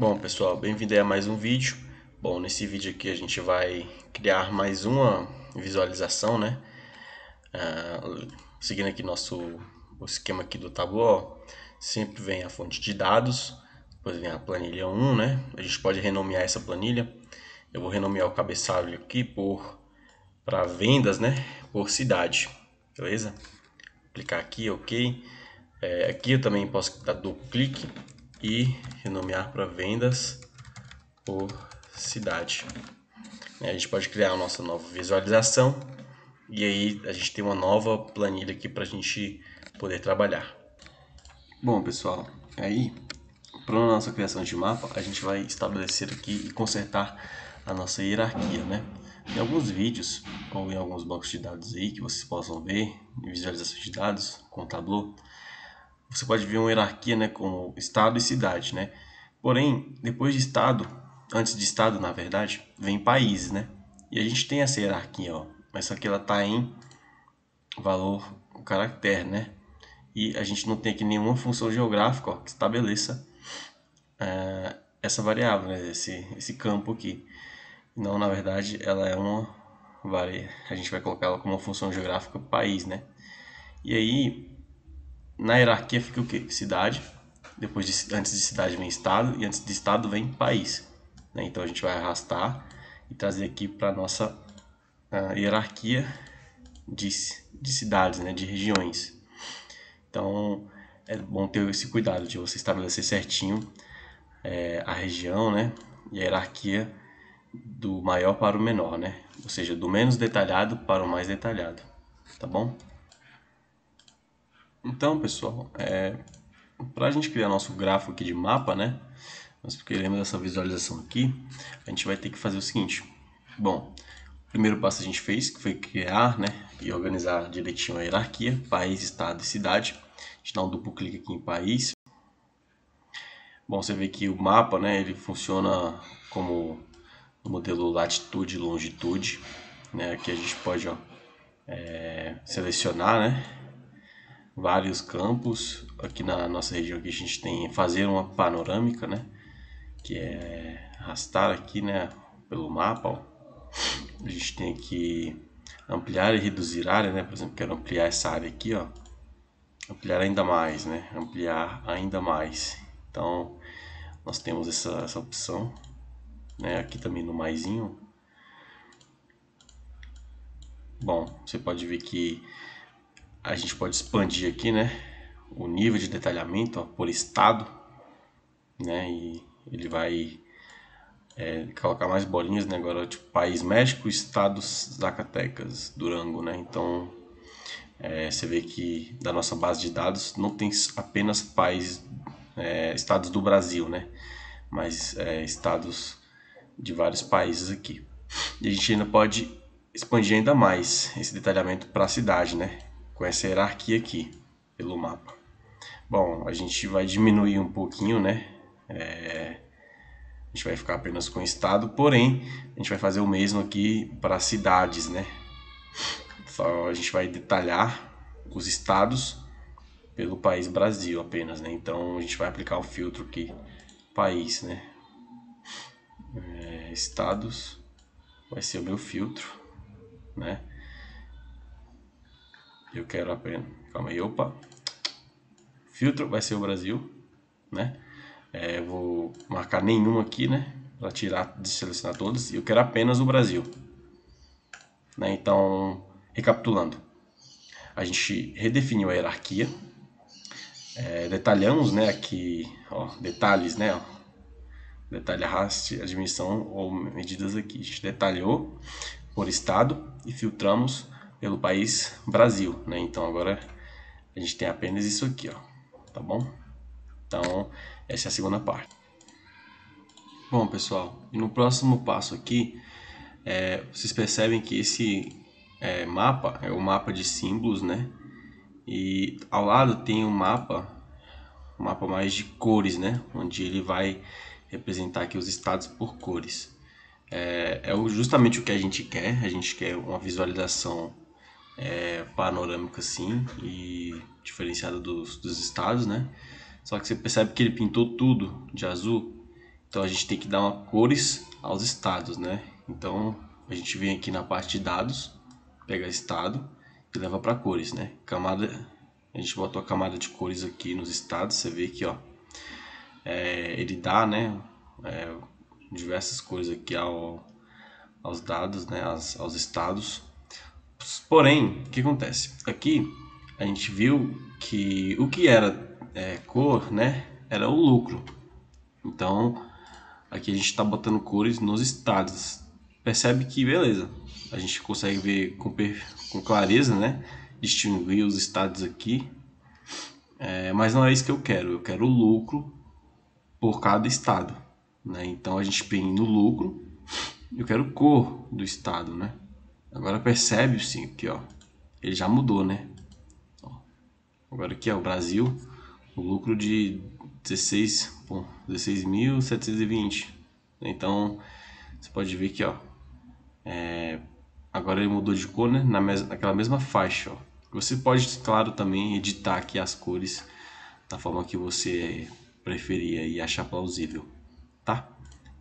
Bom pessoal, bem-vindo a mais um vídeo. Bom, nesse vídeo aqui a gente vai criar mais uma visualização, né? Seguindo aqui o esquema aqui do Tableau, sempre vem a fonte de dados, depois vem a planilha 1, né? A gente pode renomear essa planilha. Eu vou renomear o cabeçalho aqui para vendas, né? Por cidade, beleza? Clicar aqui, ok. Aqui eu também posso dar duplo clique e renomear para vendas por cidade. A gente pode criar a nossa nova visualização e aí a gente tem uma nova planilha aqui para a gente poder trabalhar. Bom pessoal, aí para a nossa criação de mapa a gente vai estabelecer aqui e consertar a nossa hierarquia, né? Em alguns vídeos ou em alguns bancos de dados aí que vocês possam ver, visualização de dados com o Tableau, você pode ver uma hierarquia, né, como estado e cidade, né? Porém, depois de estado, antes de estado, na verdade, vem países, né? E a gente tem essa hierarquia, ó, mas só que ela está em valor caractere, né? E a gente não tem aqui nenhuma função geográfica, ó, que estabeleça essa variável, né? Esse campo aqui. Não, na verdade, ela é uma variável. A gente vai colocar ela como uma função geográfica país, né? E aí na hierarquia fica o que? Cidade, depois antes de cidade vem estado, e antes de estado vem país, né? Então a gente vai arrastar e trazer aqui para a nossa hierarquia de cidades, né? De regiões. Então é bom ter esse cuidado de você estabelecer certinho a região, né? E a hierarquia do maior para o menor, né? Ou seja, do menos detalhado para o mais detalhado, tá bom? Então, pessoal, para a gente criar nosso gráfico aqui de mapa, né? Nós queremos essa visualização aqui. A gente vai ter que fazer o seguinte. Bom, o primeiro passo a gente fez, que foi criar, né? E organizar direitinho a hierarquia, país, estado e cidade. A gente dá um duplo clique aqui em país. Bom, você vê que o mapa, né? Ele funciona como o modelo latitude e longitude, né? Aqui a gente pode, ó, selecionar, né? Vários campos. Aqui na nossa região aqui a gente tem fazer uma panorâmica, né, que é arrastar aqui, né, pelo mapa, ó. A gente tem aqui ampliar e reduzir área, né? Por exemplo, quero ampliar essa área aqui, ó, ampliar ainda mais, né, ampliar ainda mais. Então nós temos essa opção, né, aqui também no maisinho. Bom, você pode ver que a gente pode expandir aqui, né, o nível de detalhamento, ó, por estado, né, e ele vai colocar mais bolinhas, né, agora tipo país México, estado Zacatecas, Durango, né. Então você vê que da nossa base de dados não tem apenas países, estados do Brasil, né, mas estados de vários países aqui. E a gente ainda pode expandir ainda mais esse detalhamento para a cidade, né, com essa hierarquia aqui pelo mapa. Bom, a gente vai diminuir um pouquinho, né? A gente vai ficar apenas com estado, porém a gente vai fazer o mesmo aqui para cidades, né? Só a gente vai detalhar os estados pelo país Brasil apenas, né? Então a gente vai aplicar o filtro aqui, país, né? Estados vai ser o meu filtro, né? Eu quero apenas, calma aí, opa, filtro vai ser o Brasil, né? Eu vou marcar nenhum aqui, né, para tirar, selecionar todos. Eu quero apenas o Brasil, né? Então, recapitulando, a gente redefiniu a hierarquia, detalhamos, né, aqui, ó, detalhes, né, ó, detalhe, arraste, admissão ou medidas aqui. A gente detalhou por estado e filtramos pelo país Brasil, né? Então agora a gente tem apenas isso aqui, ó, tá bom? Então essa é a segunda parte. Bom pessoal, e no próximo passo aqui, vocês percebem que esse mapa é o mapa de símbolos, né? E ao lado tem um mapa mais de cores, né? Onde ele vai representar aqui os estados por cores. É justamente o que a gente quer. A gente quer uma visualização panorâmica, sim, e diferenciada dos estados, né? Só que você percebe que ele pintou tudo de azul Então a gente tem que dar uma cores aos estados, né? Então a gente vem aqui na parte de dados, pega estado e leva para cores, né? Camada, a gente botou a camada de cores aqui nos estados, você vê que ó, ele dá, né, diversas cores aqui aos dados, né, aos estados. Porém, o que acontece? Aqui a gente viu que o que era cor, né, era o lucro. Então aqui a gente está botando cores nos estados. Percebe que beleza, a gente consegue ver com clareza, né, distinguir os estados aqui, mas não é isso que eu quero. Eu quero o lucro por cada estado, né? Então a gente vem no lucro, eu quero cor do estado, né? Agora percebe sim que ó, ele já mudou, né? Ó, agora aqui é o Brasil, o lucro de 16.720. Então você pode ver que ó, agora ele mudou de cor, né? Naquela mesma faixa, ó. Você pode, claro, também editar aqui as cores da forma que você preferir e achar plausível, tá?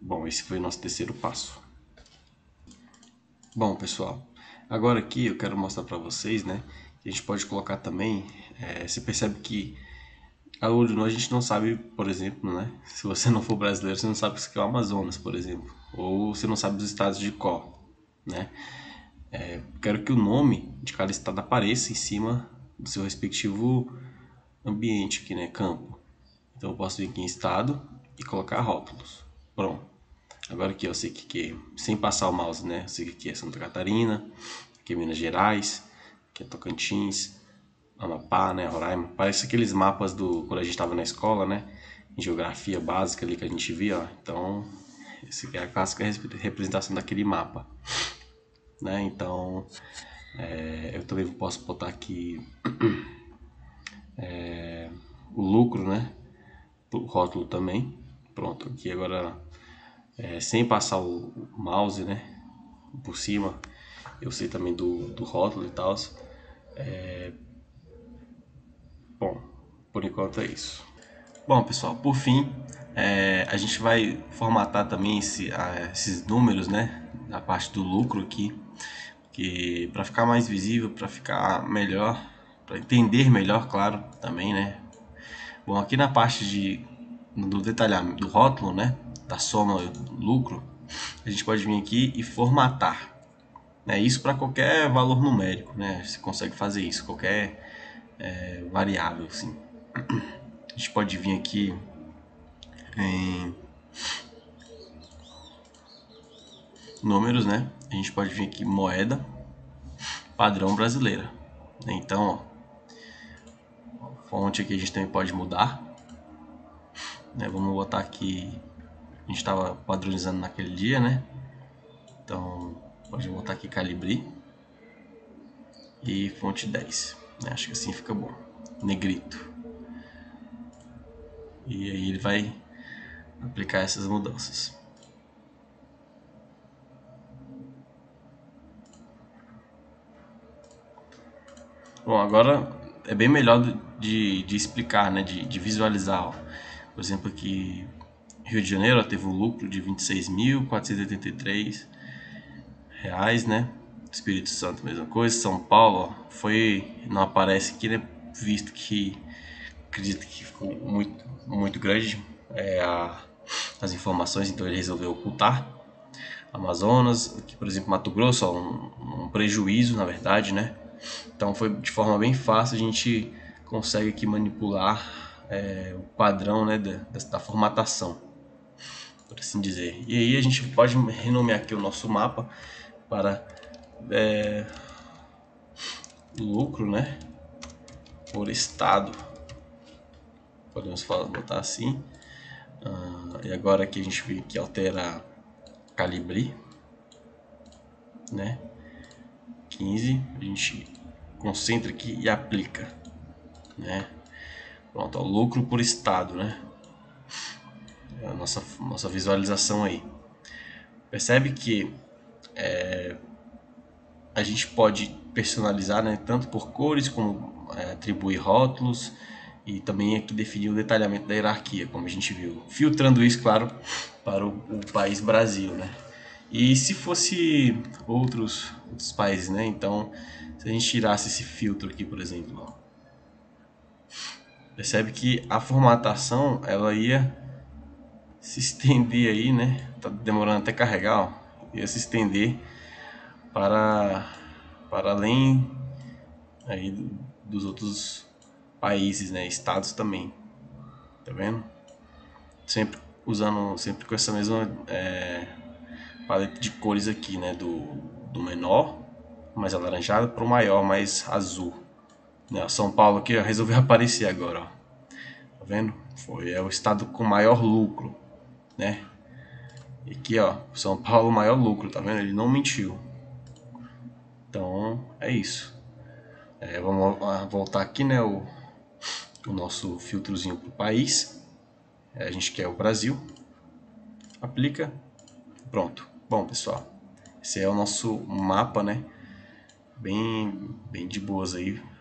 Bom, esse foi o nosso terceiro passo. Bom, pessoal, agora aqui eu quero mostrar para vocês, né, que a gente pode colocar também, você percebe que a olho nu a gente não sabe, por exemplo, né, se você não for brasileiro, você não sabe o que é o Amazonas, por exemplo, ou você não sabe os estados de qual, né? Quero que o nome de cada estado apareça em cima do seu respectivo ambiente aqui, né, campo. Então eu posso vir aqui em estado e colocar rótulos. Pronto. Agora aqui eu sei que sem passar o mouse, né, eu sei que aqui é Santa Catarina, aqui é Minas Gerais, aqui é Tocantins, Amapá, né, Roraima. Parece aqueles mapas do quando a gente estava na escola, né, em geografia básica ali que a gente via, ó. Então esse aqui é a clássica representação daquele mapa, né? Então eu também posso botar aqui o lucro, né, o rótulo também. Pronto, aqui agora sem passar o mouse, né, por cima, eu sei também do rótulo e tal. Bom, por enquanto é isso. Bom, pessoal, por fim, a gente vai formatar também esses números, né, na parte do lucro aqui, que para ficar mais visível, para ficar melhor, para entender melhor, claro, também, né. Bom, aqui na parte do detalhamento do rótulo, né, da soma do lucro, a gente pode vir aqui e formatar, né, isso para qualquer valor numérico, né, você consegue fazer isso, qualquer variável, assim. A gente pode vir aqui em números, né, a gente pode vir aqui moeda padrão brasileira, então ó, fonte aqui a gente também pode mudar, né, vamos botar aqui, a gente estava padronizando naquele dia, né, então pode botar aqui Calibri e fonte 10, né? Acho que assim fica bom, negrito, e aí ele vai aplicar essas mudanças. Bom, agora é bem melhor de explicar, né, de visualizar, ó. Por exemplo, aqui Rio de Janeiro, ó, teve um lucro de R$26.483, né? Espírito Santo, mesma coisa. São Paulo, ó, não aparece aqui, né? Visto que acredito que ficou muito, muito grande as informações, então ele resolveu ocultar. Amazonas, aqui, por exemplo, Mato Grosso, ó, um prejuízo, na verdade, né? Então foi de forma bem fácil, a gente consegue aqui manipular o padrão, né, da formatação, por assim dizer. E aí a gente pode renomear aqui o nosso mapa para lucro, né, por estado, podemos botar assim. E agora aqui a gente vem que altera Calibri, né, 15, a gente concentra aqui e aplica, né. Pronto, ó, lucro por estado, né? É a nossa visualização aí. Percebe que a gente pode personalizar, né, tanto por cores como atribuir rótulos E também aqui definir o detalhamento da hierarquia, como a gente viu. Filtrando isso, claro, para o país Brasil, né? E se fosse outros países, né? Então, se a gente tirasse esse filtro aqui, por exemplo, ó, percebe que a formatação, ela ia se estender aí, né? Tá demorando até carregar, ó. Ia se estender para além aí dos outros países, né? Estados também. Tá vendo? Sempre usando, sempre com essa mesma paleta de cores aqui, né? Do menor, mais alaranjado, para o maior, mais azul. Né? São Paulo aqui, ó, resolveu aparecer agora, ó. Tá vendo? É o estado com maior lucro, né? E aqui, ó, São Paulo, maior lucro, tá vendo? Ele não mentiu. Então, é isso. Vamos voltar aqui, né, o nosso filtrozinho para o país. A gente quer o Brasil. Aplica. Pronto. Bom, pessoal, esse é o nosso mapa, né? Bem de boas aí.